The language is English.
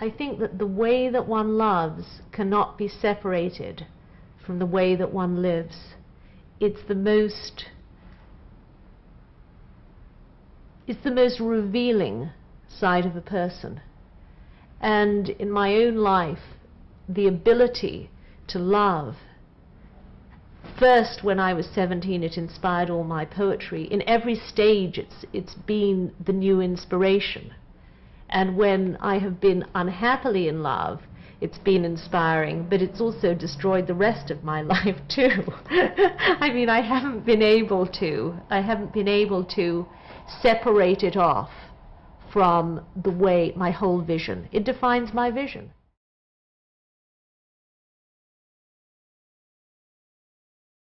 I think that the way that one loves cannot be separated from the way that one lives. It's the most revealing side of a person. And in my own life, the ability to love, first when I was 17 it inspired all my poetry. In every stage it's been the new inspiration. And when I have been unhappily in love, it's been inspiring, but it's also destroyed the rest of my life too. I mean, I haven't been able to separate it off from the way my whole vision. It defines my vision.